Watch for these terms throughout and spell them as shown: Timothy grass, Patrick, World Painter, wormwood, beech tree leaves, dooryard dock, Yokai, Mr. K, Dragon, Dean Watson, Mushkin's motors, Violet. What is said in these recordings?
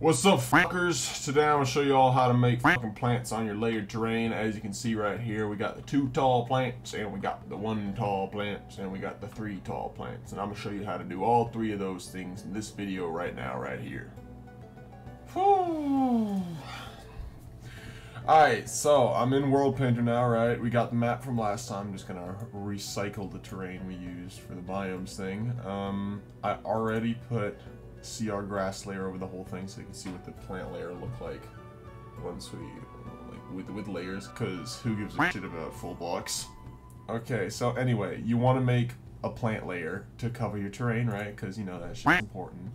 What's up, fuckers? Today I'm gonna show you all how to make fucking plants on your layered terrain. As you can see right here, we got the 2 tall plants, and we got the 1 tall plants, and we got the 3 tall plants, and I'm gonna show you how to do all 3 of those things in this video right now, right here. Whew. Alright, so I'm in World Painter now, right? We got the map from last time. I'm just gonna recycle the terrain we used for the biomes thing. I already put our grass layer over the whole thing, so you can see what the plant layer looked like once we with layers, because who gives a shit about full blocks? Okay, so anyway, you want to make a plant layer to cover your terrain, right? Because you know that shit's important.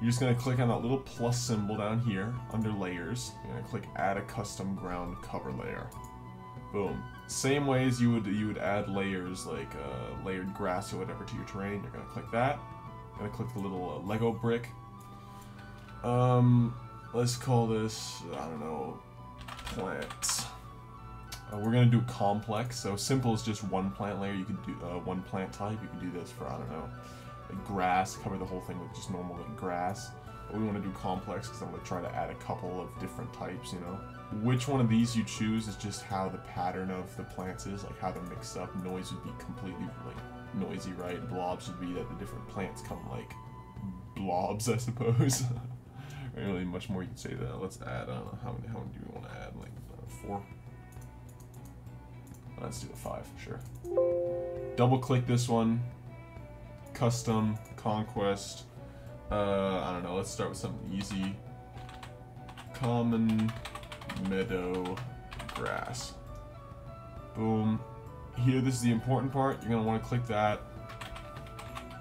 You're just gonna click on that little plus symbol down here under layers. You're gonna click add a custom ground cover layer. Boom. Same way as you would add layers like layered grass or whatever to your terrain. You're gonna click that. Gonna click the little Lego brick. Let's call this, I don't know, plants. We're gonna do complex. So simple is just 1 plant layer. You can do 1 plant type. You can do this for, I don't know, like grass. Cover the whole thing with just normal like grass. But we want to do complex because I'm gonna try to add a couple of different types. You know, which one of these you choose is just how the pattern of the plants is, like how they're mixed up. Noise would be completely noisy, right? Blobs would be that the different plants come like blobs, I suppose. Really much more you can say that. Let's add, I don't know, how many do we want to add? Like 4? Let's do the 5, sure. Double click this one. Custom, conquest. I don't know, let's start with something easy. Common meadow grass. Boom. Here, this is the important part. You're gonna want to click that,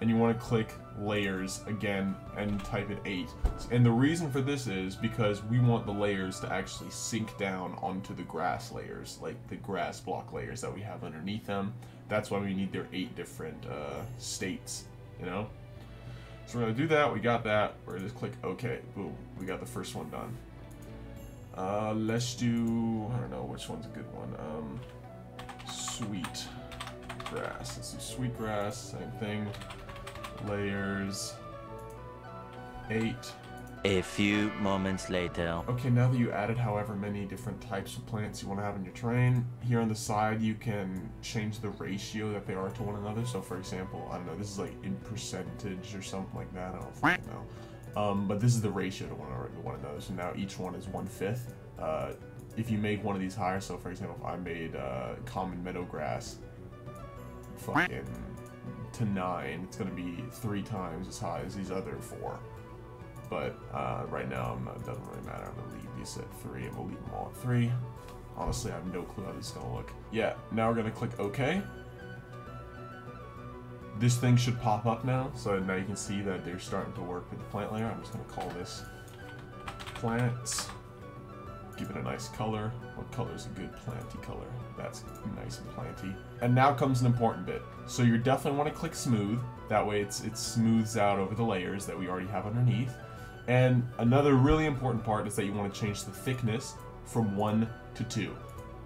and you want to click layers again and type it 8. And the reason for this is because we want the layers to actually sink down onto the grass layers, like the grass block layers that we have underneath them. That's why we need their 8 different states, you know? So we're gonna do that. We got that. We're gonna just click OK. Boom. We got the first one done. Let's do, I don't know which one's a good one. Sweet grass. Let's do sweet grass. Same thing. Layers 8. A few moments later. Okay, now that you added however many different types of plants you want to have in your terrain, here on the side you can change the ratio that they are to one another. So, for example, I don't know. This is like in percentage or something like that. I don't fucking know. But this is the ratio to one another. So now each one is 1/5. If you make one of these higher, so for example, if I made common meadow grass fucking to 9, it's gonna be 3 times as high as these other 4. But right now, it doesn't really matter. I'm gonna leave these at 3, and we'll leave them all at 3. Honestly, I have no clue how this is gonna look. Yeah, now we're gonna click OK. This thing should pop up now, so now you can see that they're starting to work with the plant layer. I'm just gonna call this plants. Give it a nice color. What color is a good planty color? That's nice and planty. And now comes an important bit. So you definitely want to click smooth. That way it smooths out over the layers that we already have underneath. And another really important part is that you want to change the thickness from 1 to 2,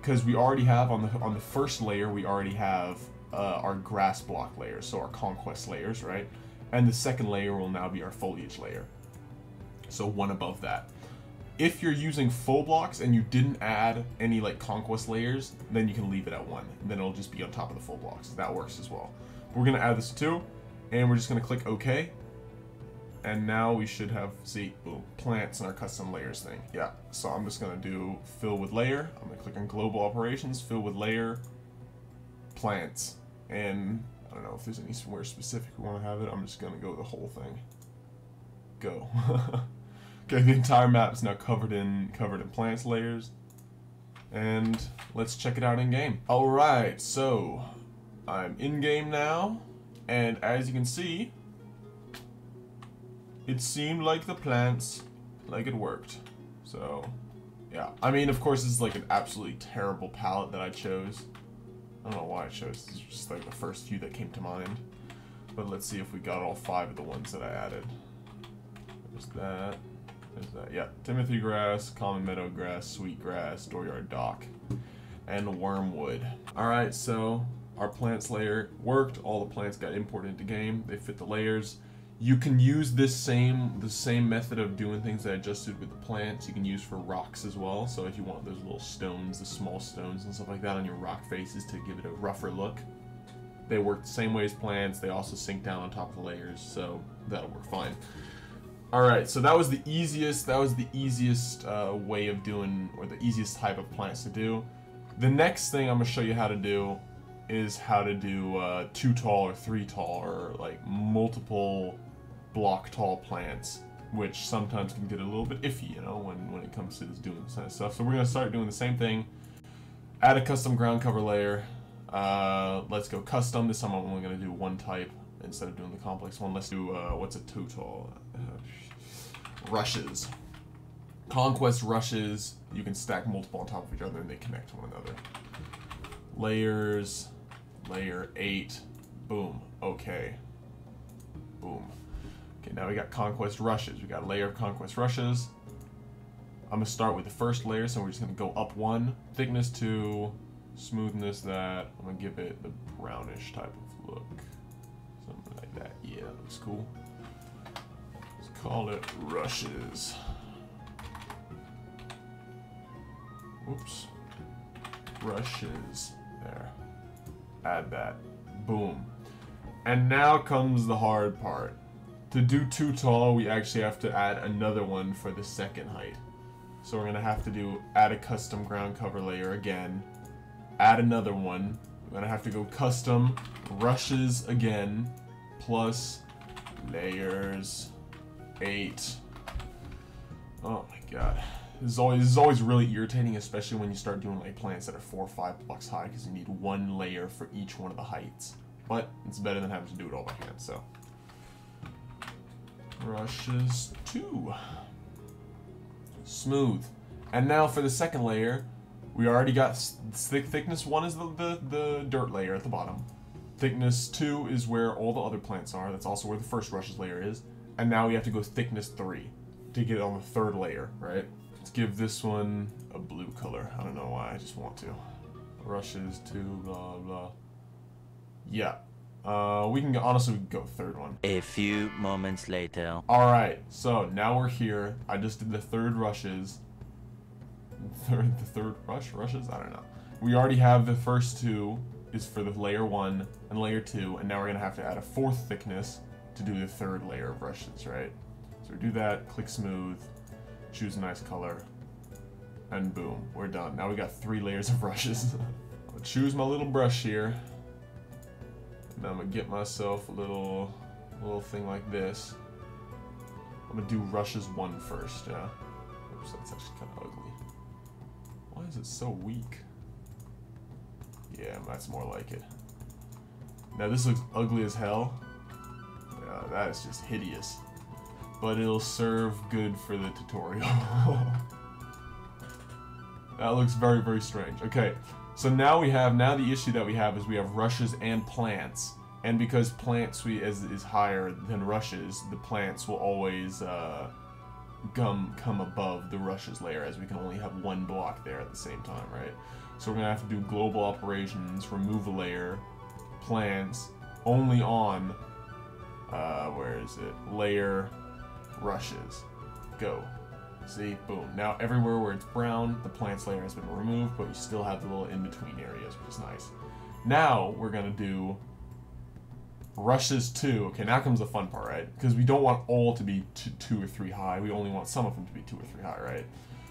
because we already have on the first layer we already have our grass block layers, so our conquest layers, right? And the second layer will now be our foliage layer. So 1 above that. If you're using full blocks and you didn't add any like conquest layers, then you can leave it at 1. And then it'll just be on top of the full blocks. That works as well. We're gonna add this to 2, and we're just gonna click OK. And now we should have, see, boom, plants in our custom layers thing. Yeah. So I'm just gonna do fill with layer. I'm gonna click on global operations, fill with layer, plants. And I don't know if there's anywhere specific we want to have it. I'm just gonna go the whole thing. Go. Okay, the entire map is now covered in plants layers, and let's check it out in game. All right, so I'm in game now, and as you can see, it seemed like the plants, like it worked. So, yeah. I mean, of course, this is like an absolutely terrible palette that I chose. I don't know why I chose. It's just like the first few that came to mind. But let's see if we got all 5 of the ones that I added. There's that. There's that, yeah. Timothy grass, common meadow grass, sweet grass, dooryard dock, and wormwood. Alright, so our plants layer worked. All the plants got imported into game. They fit the layers. You can use this same method of doing things that I just did with the plants. You can use for rocks as well. So if you want those little stones, the small stones and stuff like that on your rock faces to give it a rougher look. They work the same way as plants. They also sink down on top of the layers, so that'll work fine. All right, so that was the easiest. That was the easiest way of doing, or the easiest type of plants to do. The next thing I'm gonna show you how to do is how to do 2 tall or 3 tall or like multiple block tall plants, which sometimes can get a little bit iffy, you know, when it comes to doing this kind of stuff. So we're gonna start doing the same thing. Add a custom ground cover layer. Let's go custom. This time I'm only gonna do one type instead of doing the complex one. Let's do what's a 2 tall? Rushes. Conquest rushes. You can stack multiple on top of each other and they connect to one another. Layers, layer 8, boom, okay, boom. Okay, now we got conquest rushes. We got a layer of conquest rushes. I'm gonna start with the first layer, so we're just gonna go up 1, thickness 2, smoothness that. I'm gonna give it the brownish type of look, something like that. Yeah, that looks cool. Let's call it rushes. Whoops. Rushes. There. Add that. Boom. And now comes the hard part. To do 2 tall, we actually have to add another one for the second height. So we're gonna have to add a custom ground cover layer again. Add another one. We're gonna have to go custom rushes again, plus layers 8. Oh my god. This is always really irritating, especially when you start doing like plants that are 4 or 5 blocks high, because you need one layer for each one of the heights. But it's better than having to do it all by hand, so. Rushes 2. Smooth. And now for the second layer, we already got thickness 1 is the dirt layer at the bottom. Thickness 2 is where all the other plants are. That's also where the first rushes layer is. And now we have to go thickness 3 to get on the third layer, right? Let's give this one a blue color. I don't know why, I just want to. Rushes 2, blah, blah. Yeah, we can honestly go third one. A few moments later. All right, so now we're here. I just did the third rushes. The third rushes? I don't know. We already have the first 2 is for the layer 1 and layer 2, and now we're gonna have to add a 4th thickness to do the third layer of rushes, right? So we do that, click smooth, choose a nice color, and boom, we're done. Now we got 3 layers of brushes. I'm gonna choose my little brush here, and I'm gonna get myself a little thing like this. I'm gonna do rushes 1 first, yeah. Oops, that's actually kind of ugly. Why is it so weak? Yeah, that's more like it. Now this looks ugly as hell. Yeah, that is just hideous. But it'll serve good for the tutorial. That looks very, very strange. Okay, so now the issue that we have is we have rushes and plants. And because plants is higher than rushes, the plants will always come above the rushes layer, as we can only have one block there at the same time, right? So we're gonna have to do global operations, remove a layer, plants, only on, where is it? Layer rushes. Go. See? Boom. Now everywhere where it's brown, the plants layer has been removed, but you still have the little in-between areas, which is nice. Now we're gonna do rushes 2. Okay, now comes the fun part, right? Because we don't want all to be 2 or 3 high. We only want some of them to be 2 or 3 high, right?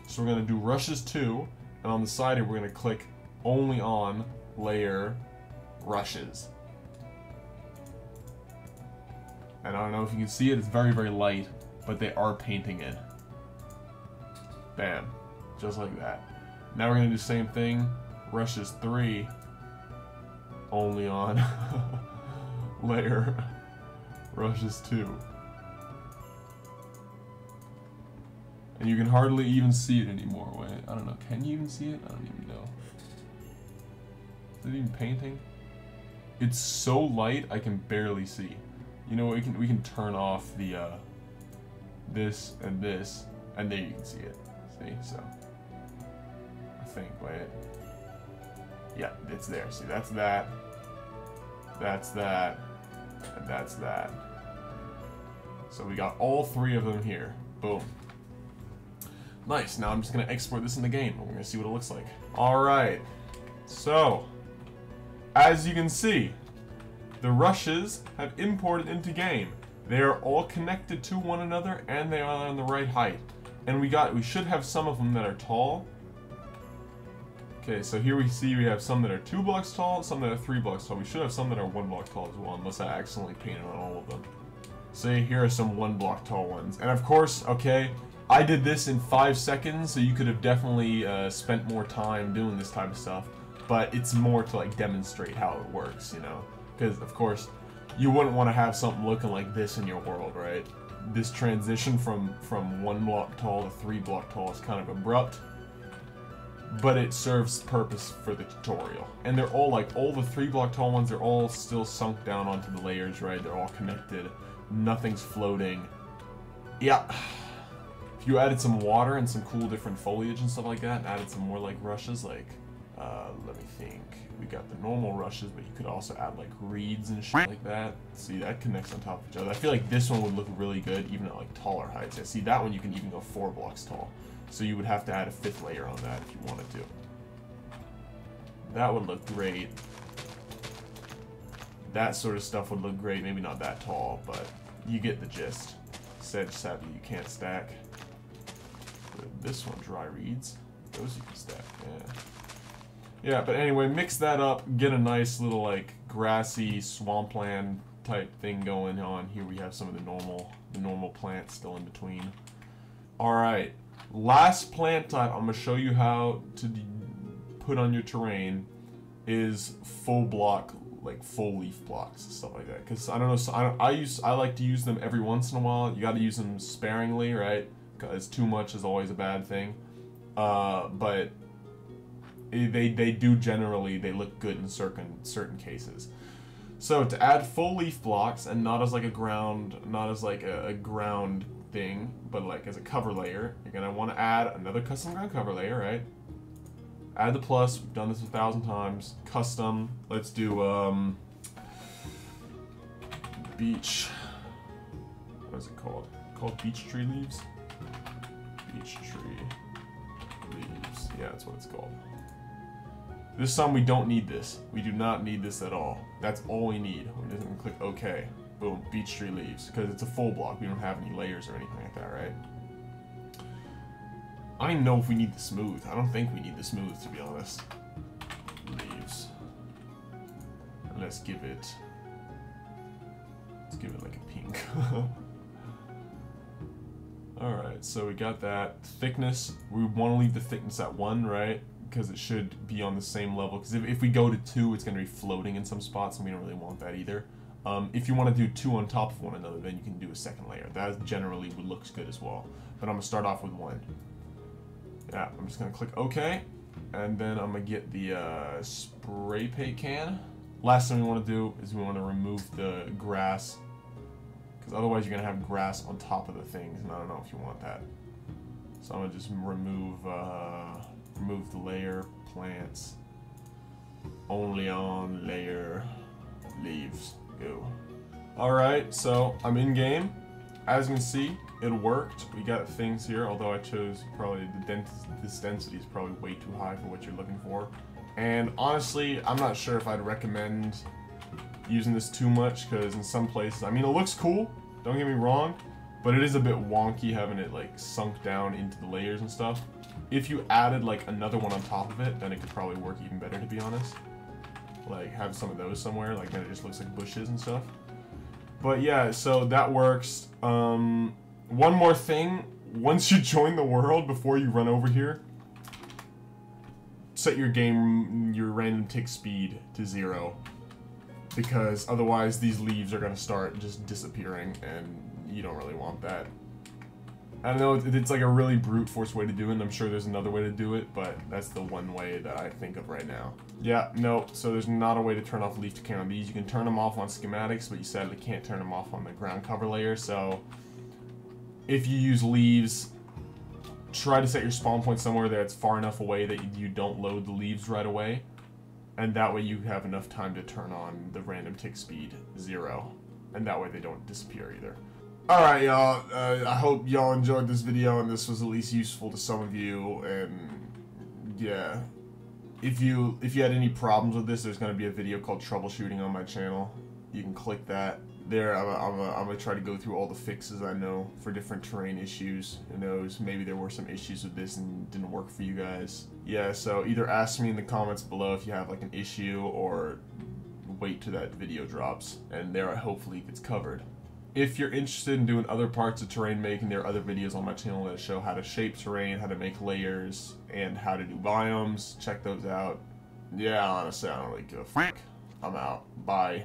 So we're gonna do rushes 2, and on the side here, we're gonna click only on layer rushes. And I don't know if you can see it, it's very, very light, but they are painting it. Bam. Just like that. Now we're gonna do the same thing. Rushes 3. Only on layer rushes 2. And you can hardly even see it anymore. Wait, I don't know. Can you even see it? I don't even know. Is it even painting? It's so light I can barely see. You know, we can turn off the this, and there you can see it. See, so I think, wait, yeah, it's there. See, that's that, and that's that. So we got all three of them here. Boom. Nice. Now I'm just going to export this in the game. We're going to see what it looks like. Alright. So, as you can see, the rushes have imported into game. They are all connected to one another and they are on the right height. And we should have some of them that are tall. Okay, so here we see we have some that are 2 blocks tall, some that are 3 blocks tall. We should have some that are 1 block tall as well, unless I accidentally painted on all of them. See, here are some 1 block tall ones. And of course, okay, I did this in 5 seconds, so you could have definitely spent more time doing this type of stuff. But it's more to like demonstrate how it works, you know? Because of course, you wouldn't want to have something looking like this in your world, right? This transition from 1 block tall to 3 block tall is kind of abrupt, but it serves purpose for the tutorial. And they're all like, all the 3 block tall ones are all still sunk down onto the layers, right? They're all connected. Nothing's floating. Yeah. If you added some water and some cool different foliage and stuff like that, and added some more like rushes, like, let me think. We got the normal rushes, but you could also add like reeds and shit like that. See, that connects on top of each other. I feel like this one would look really good even at like taller heights. I see that one you can even go 4 blocks tall. So you would have to add a 5th layer on that if you wanted to. That would look great. That sort of stuff would look great. Maybe not that tall, but you get the gist. Sadly, you can't stack. This one, dry reeds. Those you can stack, yeah. Yeah, but anyway, mix that up, get a nice little, like, grassy swampland type thing going on. Here we have some of the normal plants still in between. Alright, last plant type I'm going to show you how to put on your terrain is full block, like, full leaf blocks and stuff like that. Because, I don't know, so I like to use them every once in a while. You got to use them sparingly, right? Because too much is always a bad thing. But They do generally, they look good in certain cases. So to add full leaf blocks and not as like a ground, not as like a ground thing, but like as a cover layer, you're gonna want to add another custom ground cover layer, right? Add the plus. We've done this 1,000 times. Custom. Let's do beech. What is it called? Called beech tree leaves. Beech tree leaves. Yeah, that's what it's called. This time we don't need this. We do not need this at all. That's all we need. We're just gonna click OK. Boom, beech tree leaves. Because it's a full block. We don't have any layers or anything like that, right? I don't even know if we need the smooth. I don't think we need the smooth, to be honest. Leaves. And let's give it like a pink. Alright, so we got that. Thickness. We wanna leave the thickness at 1, right? Because it should be on the same level. Because if we go to 2, it's going to be floating in some spots, and we don't really want that either. If you want to do 2 on top of one another, then you can do a 2nd layer. That generally looks good as well. But I'm going to start off with 1. Yeah, I'm just going to click OK. And then I'm going to get the spray paint can. Last thing we want to do is we want to remove the grass. Because otherwise you're going to have grass on top of the things, and I don't know if you want that. So I'm going to just remove... remove the layer plants only on layer leaves. Go. Alright, so I'm in game. As you can see, it worked. We got things here, although I chose probably this density is probably way too high for what you're looking for. And honestly, I'm not sure if I'd recommend using this too much, because in some places, I mean, it looks cool, don't get me wrong, but it is a bit wonky having it like sunk down into the layers and stuff. If you added like another one on top of it, then it could probably work even better, to be honest. Like have some of those somewhere, like then it just looks like bushes and stuff. But yeah, so that works. One more thing, once you join the world, before you run over here, set your random tick speed to 0. Because otherwise these leaves are gonna start just disappearing, and you don't really want that. I know it's like a really brute force way to do it, and I'm sure there's another way to do it, but that's the one way that I think of right now. Yeah, no, so there's not a way to turn off leaf decay on these. You can turn them off on schematics, but you sadly can't turn them off on the ground cover layer, so if you use leaves, try to set your spawn point somewhere that's far enough away that you don't load the leaves right away, and that way you have enough time to turn on the random tick speed 0, and that way they don't disappear either. Alright, y'all. I hope y'all enjoyed this video and this was at least useful to some of you. And yeah, if you had any problems with this, there's going to be a video called Troubleshooting on my channel. You can click that. There, I'm going to try to go through all the fixes I know for different terrain issues. Who knows, maybe there were some issues with this and didn't work for you guys. Yeah, so either ask me in the comments below if you have like an issue, or wait till that video drops and there hopefully it gets covered. If you're interested in doing other parts of terrain making, there are other videos on my channel that show how to shape terrain, how to make layers, and how to do biomes. Check those out. Yeah, honestly, I don't really give a fuck. I'm out. Bye.